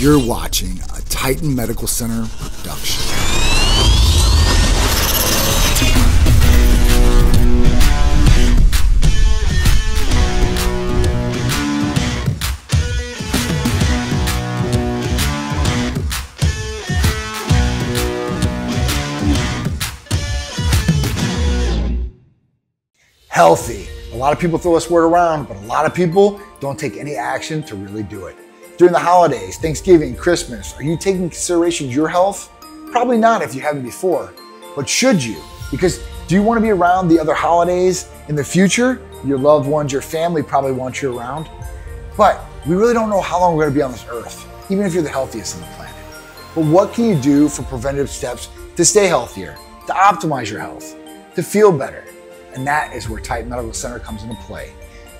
You're watching a Titan Medical Center production. Healthy. A lot of people throw this word around, but a lot of people don't take any action to really do it. During the holidays, Thanksgiving, Christmas, are you taking into consideration your health? Probably not if you haven't before, but should you? Because do you want to be around the other holidays in the future? Your loved ones, your family probably want you around, but we really don't know how long we're going to be on this earth, even if you're the healthiest on the planet. But what can you do for preventative steps to stay healthier, to optimize your health, to feel better? And that is where Titan Medical Center comes into play.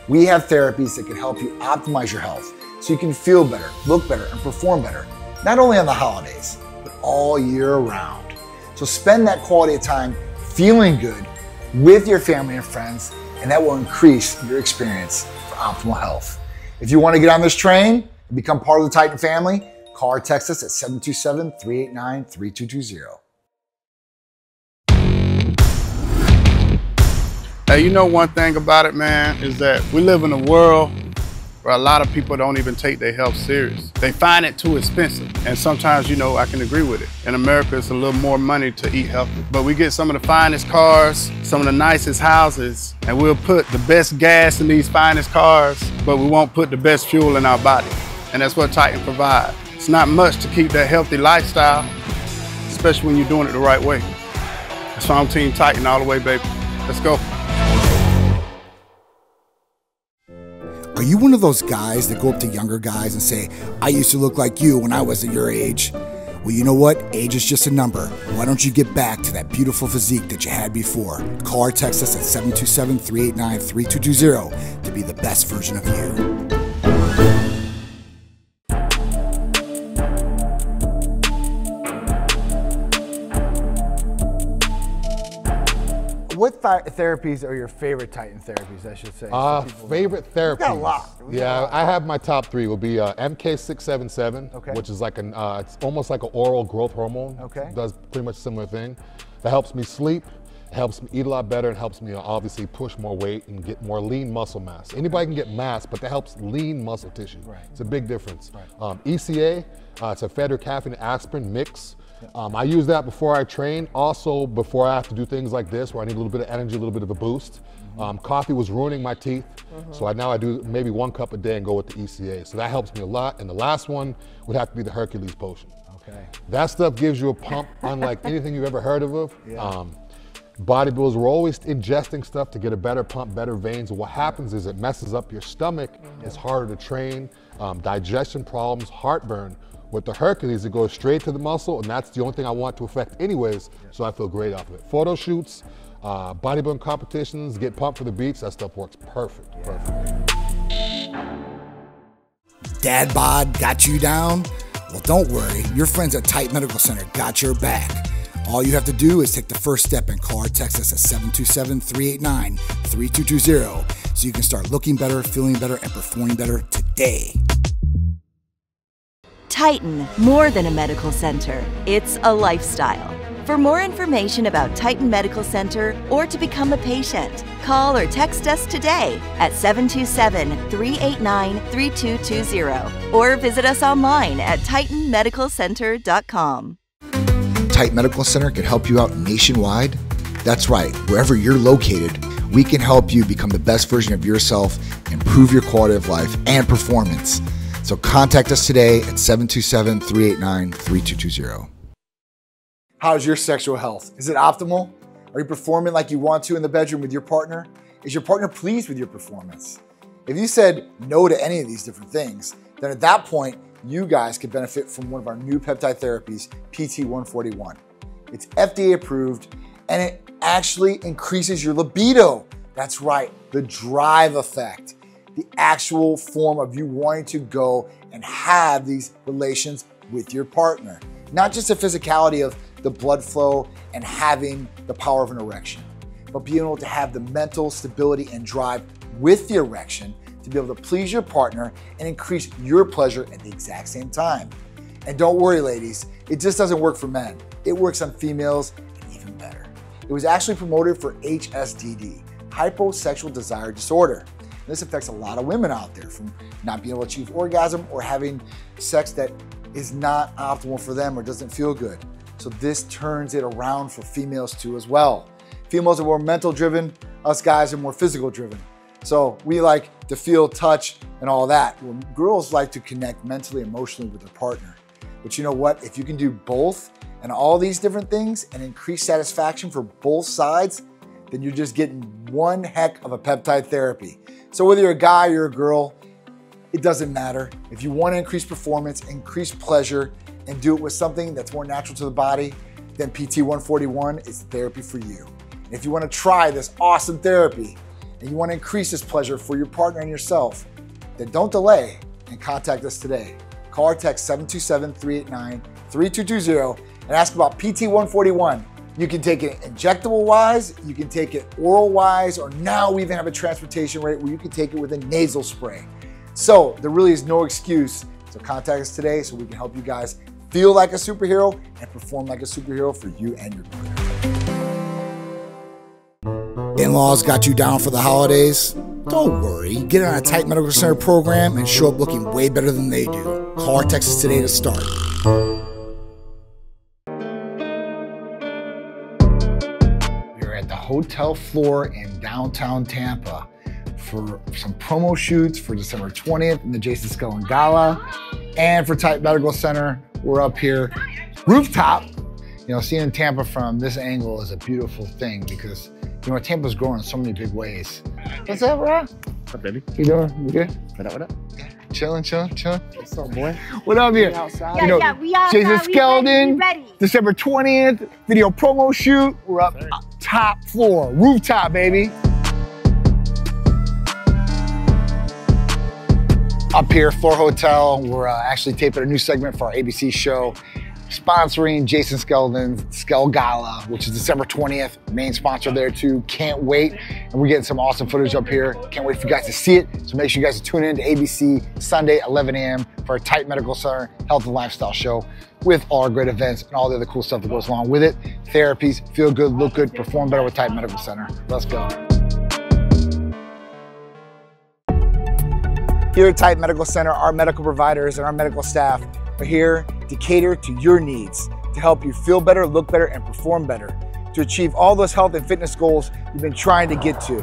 We have therapies that can help you optimize your health, so you can feel better, look better, and perform better, not only on the holidays, but all year round. So spend that quality of time feeling good with your family and friends, and that will increase your experience for optimal health. If you want to get on this train and become part of the Titan family, call or text us at 727-389-3220. Hey, you know one thing about it, man, is that we live in a world where a lot of people don't even take their health serious. They find it too expensive. And sometimes, you know, I can agree with it. In America, it's a little more money to eat healthy. But we get some of the finest cars, some of the nicest houses, and we'll put the best gas in these finest cars, but we won't put the best fuel in our body. And that's what Titan provides. It's not much to keep that healthy lifestyle, especially when you're doing it the right way. So I'm Team Titan all the way, baby. Let's go. Are you one of those guys that go up to younger guys and say, I used to look like you when I was at your age? Well, you know what? Age is just a number. Why don't you get back to that beautiful physique that you had before? Call or text us at 727-389-3220 to be the best version of you. What therapies are your favorite Titan therapies, I should say? Favorite therapies? Got a lot. Yeah, I have my top three will be MK 677, okay, which is like an, it's almost like an oral growth hormone. Okay. It does pretty much a similar thing. That helps me sleep, helps me eat a lot better, and helps me obviously push more weight and get more lean muscle mass. Anybody can get mass, but that helps lean muscle tissue. Right. It's a big difference. Right. ECA, it's a phenytocaffeine aspirin mix. I use that before I train, also before I have to do things like this where I need a little bit of energy, a little bit of a boost. Coffee was ruining my teeth, so now I do maybe 1 cup a day and go with the ECA. So that helps me a lot. And the last one would have to be the Hercules potion. Okay. That stuff gives you a pump unlike anything you've ever heard of. Yeah. Bodybuilders were always ingesting stuff to get a better pump, better veins. What happens is it messes up your stomach, it's harder to train, digestion problems, heartburn. With the Hercules, it goes straight to the muscle, and that's the only thing I want to affect anyways, so I feel great off of it. Photo shoots, bodybuilding competitions, get pumped for the beach, that stuff works perfect, perfect. Dad bod got you down? Well, don't worry, your friends at Titan Medical Center got your back. All you have to do is take the first step and call or text us at 727-389-3220 so you can start looking better, feeling better, and performing better today. Titan, more than a medical center, it's a lifestyle. For more information about Titan Medical Center or to become a patient, call or text us today at 727-389-3220 or visit us online at titanmedicalcenter.com. Titan Medical Center can help you out nationwide. That's right, wherever you're located, we can help you become the best version of yourself, improve your quality of life and performance. So contact us today at 727-389-3220. How's your sexual health? Is it optimal? Are you performing like you want to in the bedroom with your partner? Is your partner pleased with your performance? If you said no to any of these different things, then at that point, you guys could benefit from one of our new peptide therapies, PT-141. It's FDA approved, and it actually increases your libido. That's right, the drive effect. The actual form of you wanting to go and have these relations with your partner. Not just the physicality of the blood flow and having the power of an erection, but being able to have the mental stability and drive with the erection to be able to please your partner and increase your pleasure at the exact same time. And don't worry, ladies, it just doesn't work for men. It works on females, and even better. It was actually promoted for HSDD, hyposexual desire disorder. This affects a lot of women out there, from not being able to achieve orgasm or having sex that is not optimal for them or doesn't feel good. So this turns it around for females too as well. Females are more mental driven, us guys are more physical driven. So we like to feel, touch, and all that. Well, girls like to connect mentally, emotionally with their partner. But you know what? If you can do both and all these different things and increase satisfaction for both sides, then you're just getting one heck of a peptide therapy. So whether you're a guy or a girl, it doesn't matter. If you want to increase performance, increase pleasure, and do it with something that's more natural to the body, then PT-141 is therapy for you. And if you want to try this awesome therapy and you want to increase this pleasure for your partner and yourself, then don't delay and contact us today. Call or text 727-389-3220 and ask about PT-141. You can take it injectable-wise, you can take it oral-wise, or now we even have a transportation rate where you can take it with a nasal spray. So there really is no excuse. So contact us today so we can help you guys feel like a superhero and perform like a superhero for you and your partner. In-laws got you down for the holidays? Don't worry. Get on a Titan Medical Center program and show up looking way better than they do. Call or text us today to start. Hotel floor in downtown Tampa for some promo shoots for December 20th in the Jason Skeldon Gala, and for Titan Medical Center, we're up here rooftop. You know, seeing Tampa from this angle is a beautiful thing because, you know, Tampa's growing in so many big ways. What's up, bro? What's up, baby? You doing? You good? What up? What up? Chilling. What's up, boy? What up here? Yeah, you know, yeah, we outside. Jason Skeldon, we ready. December 20th, video promo shoot. We're up top floor, rooftop, baby. Up here, Floor Hotel. We're actually taping a new segment for our ABC show, sponsoring Jason Skeldon's Skell Gala, which is December 20th. Main sponsor there too. Can't wait. And we're getting some awesome footage up here. Can't wait for you guys to see it. So make sure you guys tune in to ABC Sunday, 11 a.m. for our Titan Medical Center Health and Lifestyle Show with all our great events and all the other cool stuff that goes along with it. Therapies, feel good, look good, perform better with Titan Medical Center. Let's go. Here at Titan Medical Center, our medical providers and our medical staff are here to cater to your needs, to help you feel better, look better, and perform better, to achieve all those health and fitness goals you've been trying to get to.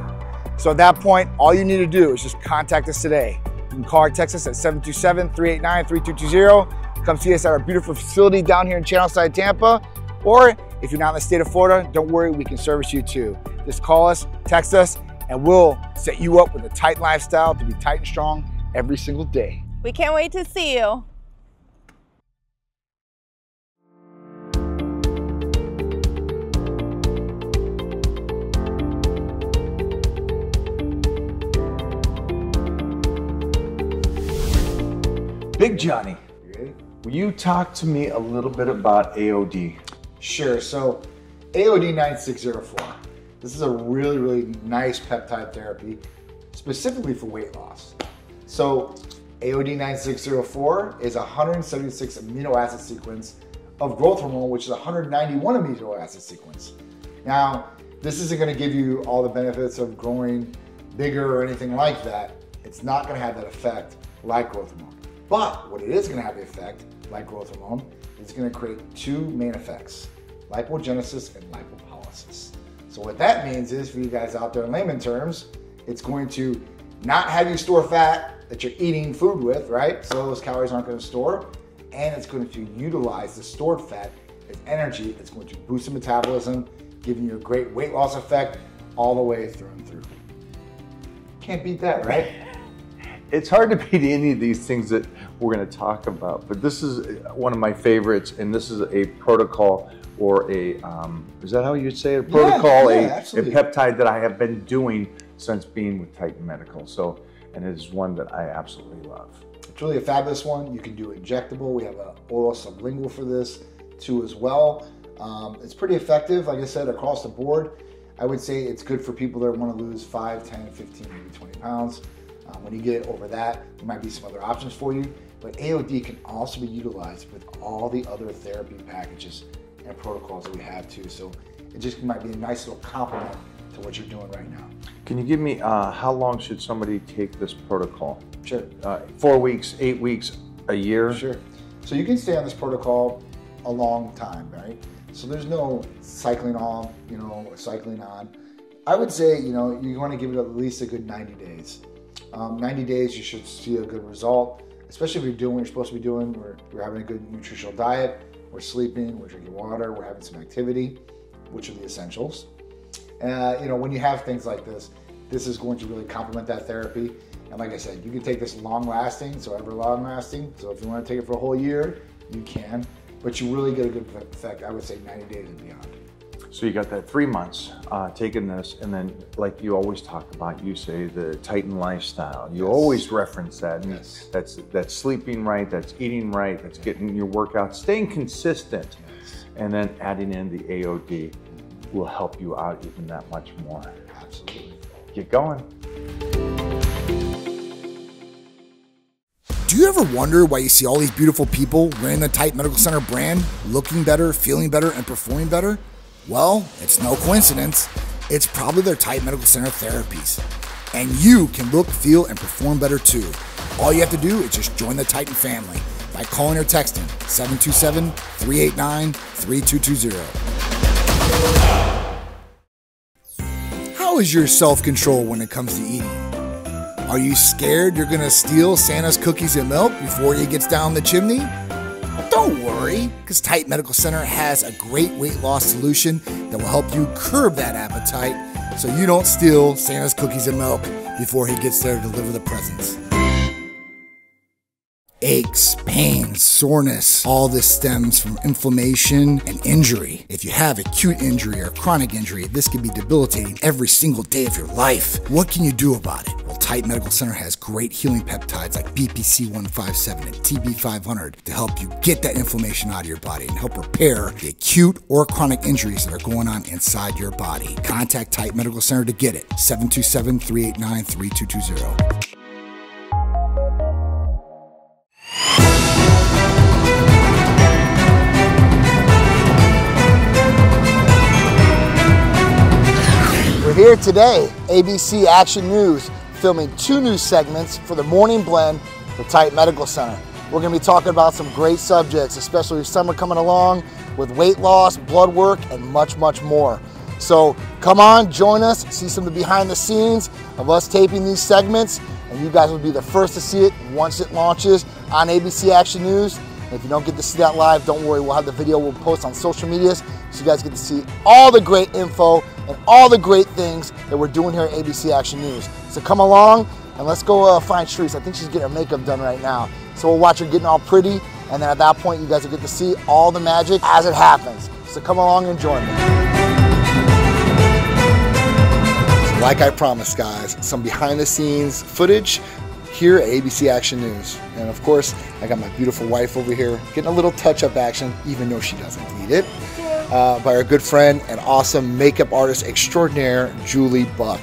So at that point, all you need to do is just contact us today. You can call or text us at 727-389-3220. Come see us at our beautiful facility down here in Channelside, Tampa. Or if you're not in the state of Florida, don't worry, we can service you too. Just call us, text us, and we'll set you up with a tight lifestyle to be tight and strong every single day. We can't wait to see you. Big Johnny, will you talk to me a little bit about AOD? Sure, so AOD 9604. This is a really, really nice peptide therapy specifically for weight loss. So AOD 9604 is a 176 amino acid sequence of growth hormone, which is 191 amino acid sequence. Now, this isn't gonna give you all the benefits of growing bigger or anything like that. It's not gonna have that effect like growth hormone. But what it is going to have the effect, like growth hormone, it's going to create two main effects, lipogenesis and lipopolysis. So what that means is, for you guys out there in layman terms, it's going to not have you store fat that you're eating food with, right? So those calories aren't going to store, and it's going to utilize the stored fat as energy. It's going to boost the metabolism, giving you a great weight loss effect all the way through and through. Can't beat that, right? It's hard to beat any of these things that we're going to talk about, but this is one of my favorites, and this is a protocol or a, is that how you say it? A protocol, a peptide that I have been doing since being with Titan Medical. So, and it is one that I absolutely love. It's really a fabulous one. You can do injectable. We have an oral sublingual for this too as well. It's pretty effective, like I said, across the board. I would say it's good for people that want to lose 5, 10, 15, maybe 20 pounds. When you get over that, there might be some other options for you, but AOD can also be utilized with all the other therapy packages and protocols that we have too. So it just might be a nice little complement to what you're doing right now. Can you give me how long should somebody take this protocol? Sure. 4 weeks, 8 weeks, a year? Sure. So you can stay on this protocol a long time, right? So there's no cycling off, you know, or cycling on. I would say, you know, you want to give it at least a good 90 days. 90 days, you should see a good result, especially if you're doing what you're supposed to be doing. We're having a good nutritional diet, we're sleeping, we're drinking water, we're having some activity, which are the essentials. You know, when you have things like this, this is going to really complement that therapy. And like I said, you can take this long-lasting, so ever long-lasting. So if you want to take it for a whole year, you can. But you really get a good effect, I would say 90 days and beyond. So you got that 3 months taking this, and then like you always talk about, you say the Titan lifestyle. You always reference that. And yes. That's sleeping right, that's eating right, that's getting your workout, staying consistent, and then adding in the AOD will help you out even that much more. Absolutely. Get going. Do you ever wonder why you see all these beautiful people wearing the Titan Medical Center brand, looking better, feeling better, and performing better? Well, it's no coincidence. It's probably their Titan Medical Center therapies. And you can look, feel, and perform better too. All you have to do is just join the Titan family by calling or texting 727-389-3220. How is your self-control when it comes to eating? Are you scared you're gonna steal Santa's cookies and milk before he gets down the chimney? Don't worry, because Titan Medical Center has a great weight loss solution that will help you curb that appetite so you don't steal Santa's cookies and milk before he gets there to deliver the presents. Aches, pains, soreness, all this stems from inflammation and injury. If you have acute injury or chronic injury, this can be debilitating every single day of your life. What can you do about it? Well, Titan Medical Center has great healing peptides like BPC-157 and TB-500 to help you get that inflammation out of your body and help repair the acute or chronic injuries that are going on inside your body. Contact Titan Medical Center to get it, 727-389-3220. Here today, ABC Action News, filming 2 new segments for the morning blend for Titan Medical Center. We're going to be talking about some great subjects, especially with summer coming along, with weight loss, blood work, and much, much more. So come on, join us, see some of the behind the scenes of us taping these segments, and you guys will be the first to see it once it launches on ABC Action News. And if you don't get to see that live, don't worry, we'll have the video we'll post on social medias so you guys get to see all the great info and all the great things that we're doing here at ABC Action News. So come along and let's go find Charisse. I think she's getting her makeup done right now. So we'll watch her getting all pretty, and then at that point you guys will get to see all the magic as it happens. So come along and join me. So like I promised guys, some behind the scenes footage here at ABC Action News. And of course, I got my beautiful wife over here getting a little touch up action, even though she doesn't need it. By our good friend and awesome makeup artist extraordinaire, Julie Buck.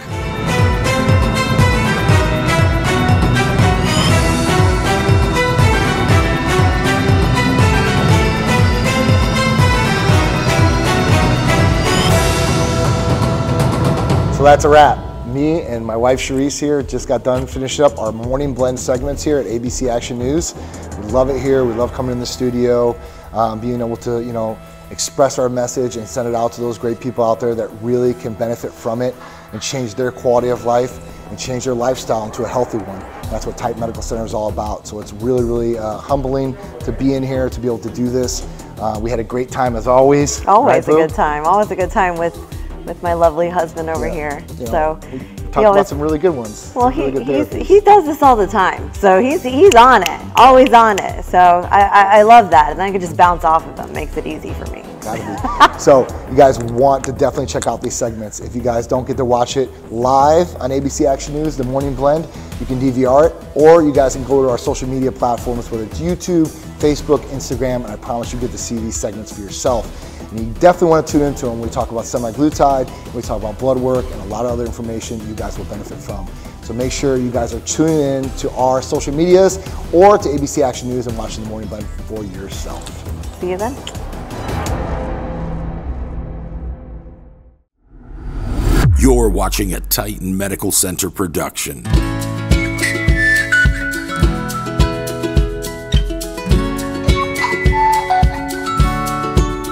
So that's a wrap. Me and my wife Charisse here just got done finishing up our morning blend segments here at ABC Action News. We love it here, we love coming in the studio, being able to, you know, express our message and send it out to those great people out there that really can benefit from it and change their quality of life and change their lifestyle into a healthy one. That's what Titan Medical Center is all about. So it's really, really humbling to be in here, to be able to do this. We had a great time as always. Always right, a good time. Always a good time with my lovely husband over here. You know, so talked about some really good ones. Well, he does this all the time, so he's on it, always on it. So I love that, and I can just bounce off of him. Makes it easy for me. So you guys want to definitely check out these segments. If you guys don't get to watch it live on ABC Action News, the morning blend, you can DVR it, or you guys can go to our social media platforms, whether it's YouTube, Facebook, Instagram, and I promise you get to see these segments for yourself. And you definitely want to tune into them. We talk about semaglutide, we talk about blood work, and a lot of other information you guys will benefit from. So make sure you guys are tuning in to our social medias or to ABC Action News and watching the Morning Blend for yourself. See you then. You're watching a Titan Medical Center production.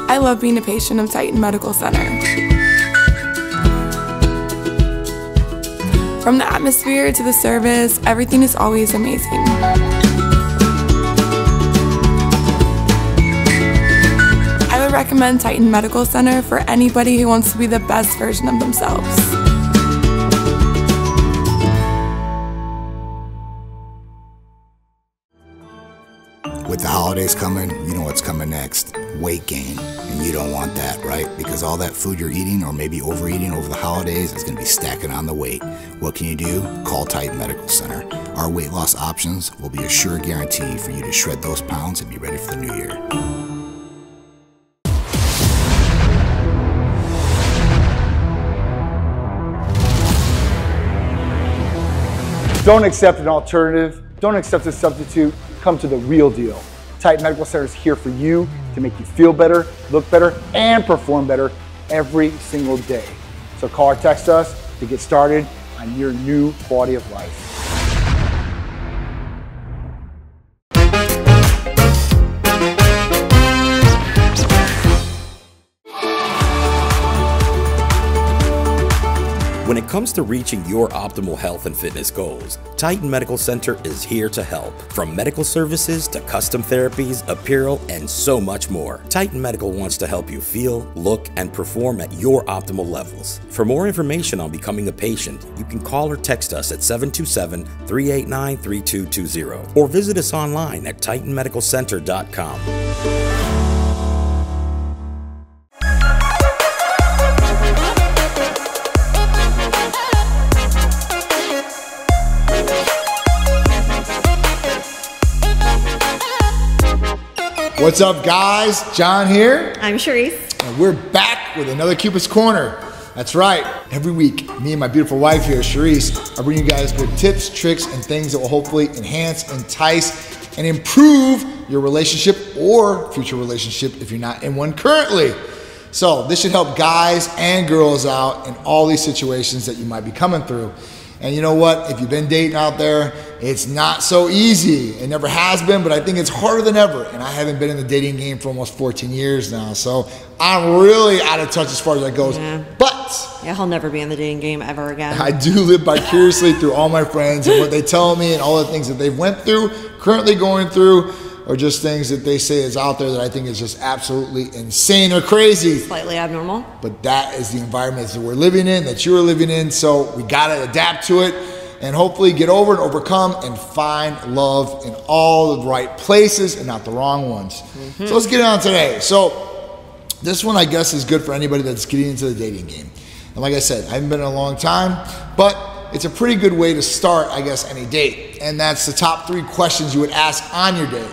I love being a patient of Titan Medical Center. From the atmosphere to the service, everything is always amazing. I would recommend Titan Medical Center for anybody who wants to be the best version of themselves. With the holidays coming, you know what's coming next, weight gain. And you don't want that, right? Because all that food you're eating or maybe overeating over the holidays is going to be stacking on the weight. What can you do? Call Titan Medical Center. Our weight loss options will be a sure guarantee for you to shred those pounds and be ready for the new year. Don't accept an alternative. Don't accept a substitute. Come to the real deal. Titan Medical Center is here for you to make you feel better, look better, and perform better every single day. So call or text us to get started on your new quality of life. When it comes to reaching your optimal health and fitness goals, Titan Medical Center is here to help. From medical services to custom therapies, apparel, and so much more, Titan Medical wants to help you feel, look, and perform at your optimal levels. For more information on becoming a patient, you can call or text us at 727-389-3220 or visit us online at titanmedicalcenter.com. What's up, guys? John here. I'm Charisse. And we're back with another Cupid's Corner. That's right. Every week, me and my beautiful wife here, Charisse, I bring you guys good tips, tricks, and things that will hopefully enhance, entice, and improve your relationship or future relationship if you're not in one currently. So this should help guys and girls out in all these situations that you might be coming through. And you know what? If you've been dating out there, it's not so easy. It never has been, but I think it's harder than ever. And I haven't been in the dating game for almost 14 years now. So I'm really out of touch as far as that goes. Yeah. But yeah, I'll never be in the dating game ever again. I do live vicariously through all my friends and what they tell me and all the things that they've went through, currently going through, or just things that they say is out there that I think is just absolutely insane or crazy. Slightly abnormal. But that is the environment that we're living in, that you're living in. So we gotta adapt to it and hopefully get over and overcome and find love in all the right places and not the wrong ones. Mm-hmm. So let's get on today. So this one I guess is good for anybody that's getting into the dating game. And like I said, I haven't been in a long time, but it's a pretty good way to start, I guess, any date. And that's the top 3 questions you would ask on your date.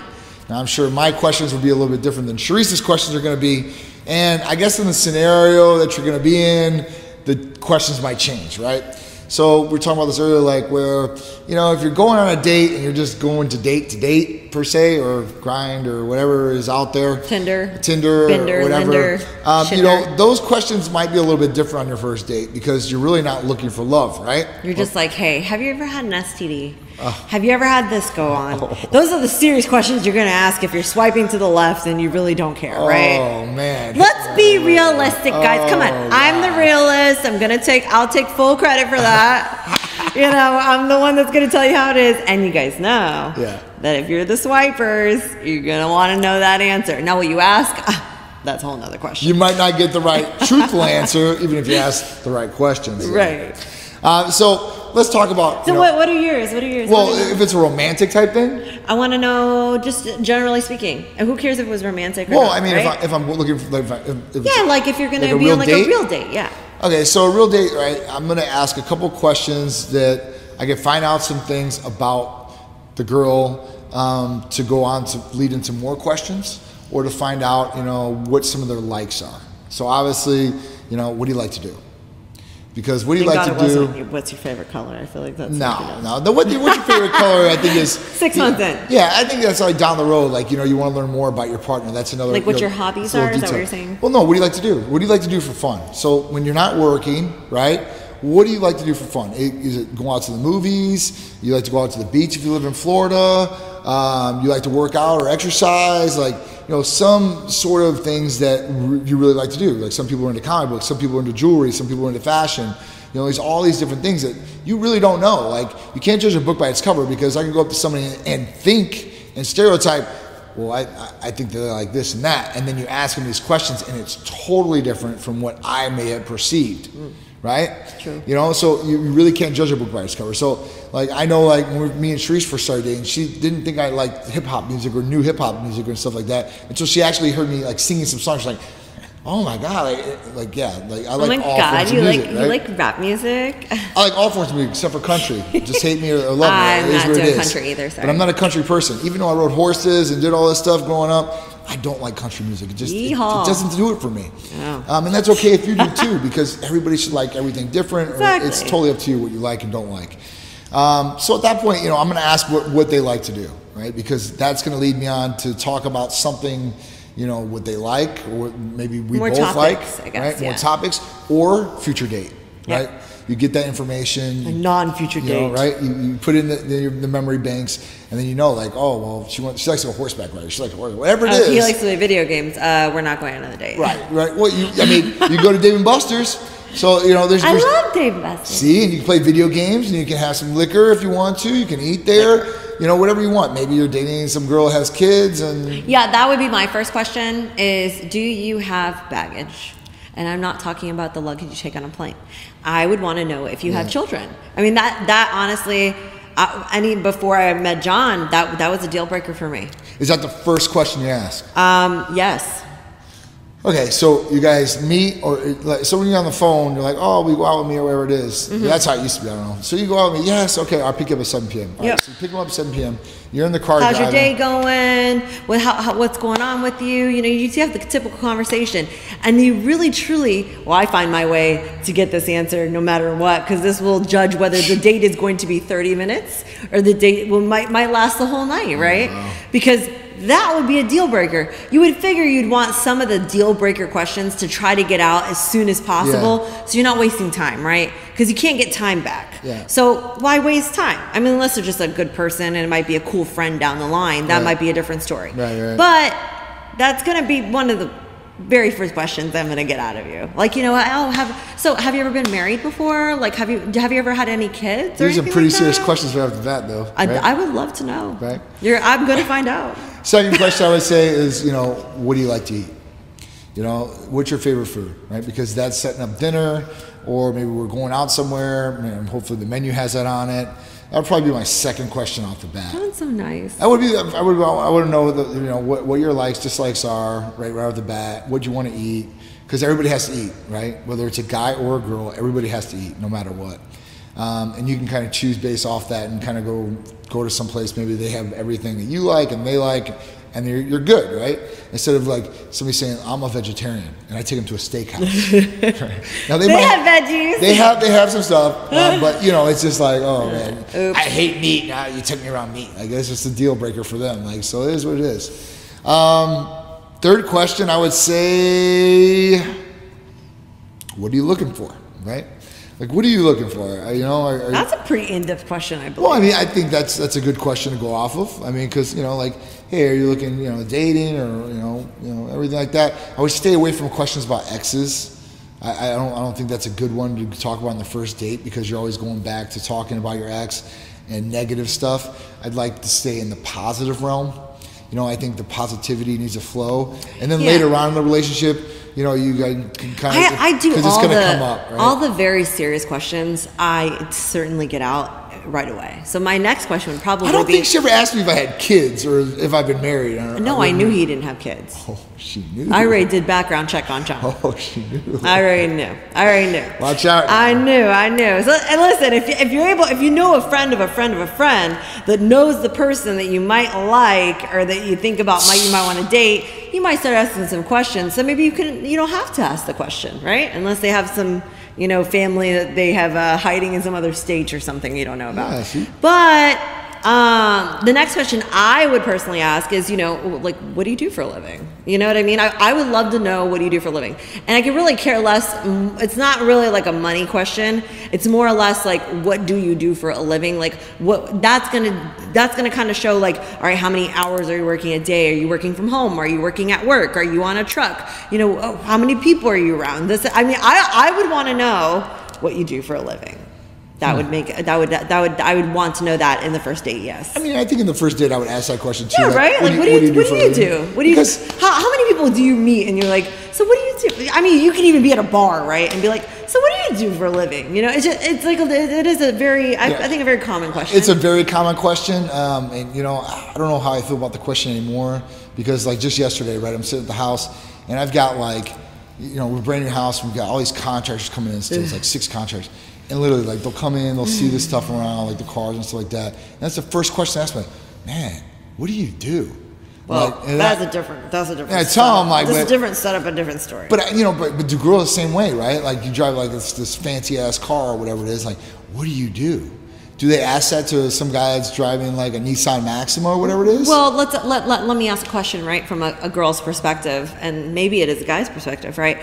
Now I'm sure my questions will be a little bit different than Charisse's questions are gonna be. And I guess in the scenario that you're gonna be in, the questions might change, right? So we were talking about this earlier, like where, you know, if you're going on a date and you're just going to date per se, or grind or whatever is out there. Tinder, Bender, or whatever. Linder, you know, those questions might be a little bit different on your first date because you're really not looking for love, right? You're just like, hey, have you ever had an STD? Have you ever had this go on? Oh. Those are the serious questions you're going to ask if you're swiping to the left and you really don't care, right? Oh, man. Let's be realistic, guys. Come on. Wow. I'm the realist. I'll take full credit for that. You know, I'm the one that's going to tell you how it is. And you guys know that if you're the swipers, you're going to want to know that answer. Now, what you ask, that's a whole nother question. You might not get the right truthful answer, even if you ask the right questions. Right. So let's talk about. So what are yours? What are yours? Well, if it's a romantic type thing, I want to know just generally speaking. And who cares if it was romantic? Or well, not, I mean, right? If I'm looking for, like, like if you're going to be on like a real date, yeah. Okay, so a real date, right? I'm going to ask a couple questions that I can find out some things about the girl to go on to lead into more questions, or to find out, you know, what some of their likes are. So obviously, you know, what do you like to do? Because what do you like to do? What's your favorite color? I feel like that's no. What's your favorite color? I think is 6 months in. Yeah, I think that's like down the road. Like you want to learn more about your partner. That's another like what your hobbies are. Is that what you're saying? Well, no. What do you like to do? What do you like to do for fun? So when you're not working, right? What do you like to do for fun? Is it go out to the movies? You like to go out to the beach if you live in Florida? You like to work out or exercise? Like, you know, some sort of things that you really like to do. Like some people are into comic books, some people are into jewelry, some people are into fashion. You know, there's all these different things that you really don't know. Like, you can't judge a book by its cover, because I can go up to somebody and think and stereotype, well, I think they're like this and that. And then you ask them these questions and it's totally different from what I may have perceived. Mm. Right? True. You know, so you really can't judge a book by its cover. So, like, I know, like, when me and Charisse first started dating, she didn't think I liked hip-hop music or new hip-hop music and stuff like that until she actually heard me, like, singing some songs. She's like, oh, my God. I like all forms of music. Oh, my God. You like rap music? I like all forms of music except for country. Just hate me or love me. I'm not doing country either, sorry. But I'm not a country person. Even though I rode horses and did all this stuff growing up, I don't like country music. It doesn't do it for me. Oh. And that's okay if you do too, because everybody should like everything different. Or exactly. It's totally up to you what you like and don't like. So at that point, you know, I'm going to ask what they like to do, right? Because that's going to lead me on to talk about something, you know, what they like, or maybe we both like, right? More topics or future date, right? You get that information. A non-future date. You know, right? You put it in the memory banks, and then you know, like, oh, well, she likes to go horseback riding. She likes to whatever it is. He likes to play video games. We're not going on another date. Right. Well, you go to Dave & Buster's. So, you know, I love Dave & Buster's. See, and you can play video games, and you can have some liquor if you want to. You can eat there. You know, whatever you want. Maybe you're dating some girl who has kids. Yeah, that would be my first question is, do you have baggage? And I'm not talking about the luggage you take on a plane. I would want to know if you have children. I mean, that honestly, before I met John, that was a deal breaker for me. Is that the first question you ask? Yes. Okay, so you guys meet, so when you're on the phone, you're like, oh, we go out with me or whatever it is. Mm-hmm. Yeah, that's how it used to be, I don't know. So you go out with me, yes, okay, I'll pick you up at 7 p.m. All right, so you pick them up at 7 p.m. You're in the car driving. How's your day going? What's going on with you? You know, you have the typical conversation. And you really, truly, I find my way to get this answer no matter what, because this will judge whether the date is going to be 30 minutes or the date might last the whole night, right? Wow. Because that would be a deal breaker. You would figure you'd want some of the deal breaker questions to try to get out as soon as possible, so you're not wasting time, right? Because you can't get time back. Yeah. So why waste time? I mean, unless they're just a good person and it might be a cool friend down the line, that might be a different story. Right. But that's gonna be one of the very first questions I'm gonna get out of you. Like, you know, have you ever been married before? Like, have you ever had any kids? These are pretty serious questions right after that, though. Right? I would love to know. Right. I'm gonna find out. Second question I would say is, you know, what do you like to eat? You know, what's your favorite food, right? Because that's setting up dinner, or maybe we're going out somewhere, and hopefully the menu has that on it. That would probably be my second question off the bat. That's so nice. I would know, what your likes, dislikes are, right off the bat. What do you want to eat? Because everybody has to eat, right? Whether it's a guy or a girl, everybody has to eat, no matter what. And you can kind of choose based off that, and kind of go to some place. Maybe they have everything that you like and they like, and you're good, right? Instead of like somebody saying, I'm a vegetarian, and I take them to a steakhouse. Right? Now they have veggies. They have some stuff, but you know, it's just like, oh man, oops. I hate meat. Now you took me around meat. Like, it's just a deal breaker for them. Like, so it is what it is. Third question, I would say, what are you looking for, right? Like, what are you looking for? You know, that's a pretty in-depth question, I believe. Well, I mean, I think that's a good question to go off of. I mean, because, you know, like, hey, are you looking, you know, dating or, you know, everything like that? I would stay away from questions about exes. I don't think that's a good one to talk about on the first date, because you're always going back to talking about your ex and negative stuff. I'd like to stay in the positive realm. You know, I think the positivity needs to flow. And then later on in the relationship, you know, you can kind of, because it's going to come up, right? All the very serious questions, I certainly get out right away. So my next question would probably be... I don't think she ever asked me if I had kids or if I've been married. No, I knew he didn't have kids. Oh, she knew. I already did background check on John. Oh, she knew. I already knew. Watch out. I knew. So, and listen, if you know a friend that knows the person that you might like, or that you think you might want to date, you might start asking some questions. So maybe you don't have to ask the question, right? Unless they have some you know, family that they have hiding in some other state or something you don't know about. Yeah, but the next question I would personally ask is, you know, like, what do you do for a living? You know what I mean? I would love to know, what do you do for a living? And I could really care less. It's not really like a money question. It's more or less like, what do you do for a living? Like, what that's gonna kind of show, like, all right, how many hours are you working a day? Are you working from home? Are you working at work? Are you on a truck? You know, oh, how many people are you around? This, I mean, I would want to know what you do for a living. That would make, I would want to know that in the first date, yes. I mean, I think in the first date I would ask that question too. Yeah, right? Like, what do you do? How many people do you meet and you're like, so what do you do? I mean, you can even be at a bar, right? And be like, so what do you do for a living? You know, it's just, it's like, it is a very, I think a very common question. It's a very common question. And you know, I don't know how I feel about the question anymore, because like just yesterday, right, I'm sitting at the house and I've got like, you know, we're brand new house. We've got all these contractors coming in still. It's like 6 contractors. And literally, like, they'll come in, they'll see this stuff around, like the cars and stuff like that. And that's the first question I ask me, man, what do you do? Well, like, that's a different and I tell them, like, that's a different setup, a different story. But, you know, but do girls the same way, right? Like, you drive, like, this fancy-ass car or whatever it is, like, what do you do? Do they ask that to some guy that's driving, like, a Nissan Maxima or whatever it is? Well, let me ask a question, right, from a girl's perspective, and maybe it is a guy's perspective, right?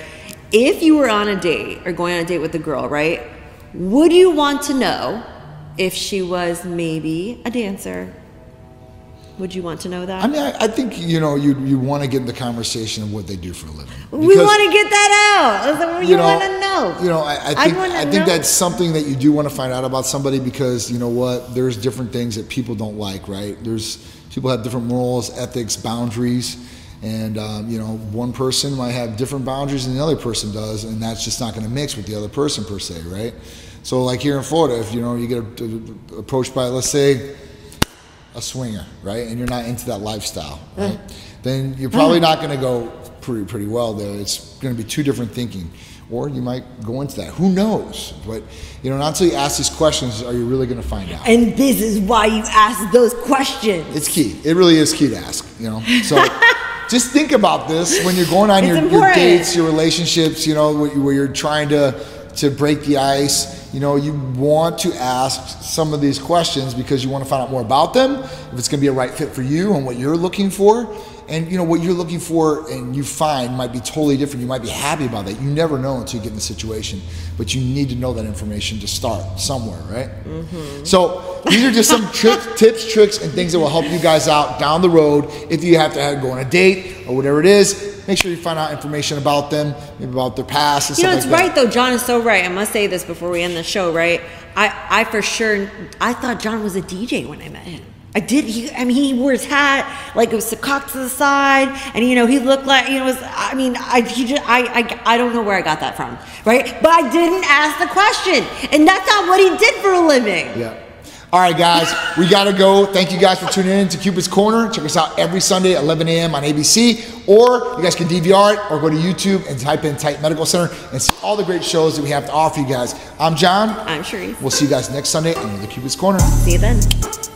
If you were on a date or going on a date with a girl, right, would you want to know if she was maybe a dancer? Would you want to know that? I mean, I think, you know, you want to get in the conversation of what they do for a living. We want to get that out. Like, you want to know. You know, I think that's something that you do want to find out about somebody, because, you know what, there's different things that people don't like, right? People have different morals, ethics, boundaries. And, you know, one person might have different boundaries than the other person does, and that's just not going to mix with the other person per se, right? So, like here in Florida, if, you know, you get approached by, let's say, a swinger, right, and you're not into that lifestyle, right, then you're probably not going to go pretty well there. It's going to be two different thinking, or you might go into that. Who knows? But, you know, not until you ask these questions are you really going to find out. And this is why you ask those questions. It's key. It really is key to ask, you know. So... just think about this when you're going on your dates, your relationships, you know, where you're trying to break the ice. You know, you want to ask some of these questions because you want to find out more about them, if it's going to be a right fit for you and what you're looking for. And, you know, what you're looking for and you find might be totally different. You might be happy about that. You never know until you get in the situation. But you need to know that information to start somewhere, right? Mm-hmm. So these are just some tips, tricks, and things that will help you guys out down the road if you have to go on a date or whatever it is. Make sure you find out information about them, maybe about their past and stuff like that. You know, it's right, though. John is so right. I must say this before we end the show, right? I for sure, I thought John was a DJ when I met him. I did. He wore his hat like it was cocked to the side, and you know he looked like you know. I don't know where I got that from, right? But I didn't ask the question, and that's not what he did for a living. Yeah. All right, guys, we gotta go. Thank you guys for tuning in to Cupid's Corner. Check us out every Sunday, 11 a.m. on ABC, or you guys can DVR it or go to YouTube and type in Titan Medical Center and see all the great shows that we have to offer you guys. I'm John. I'm Charisse. We'll see you guys next Sunday on the Cupid's Corner. See you then.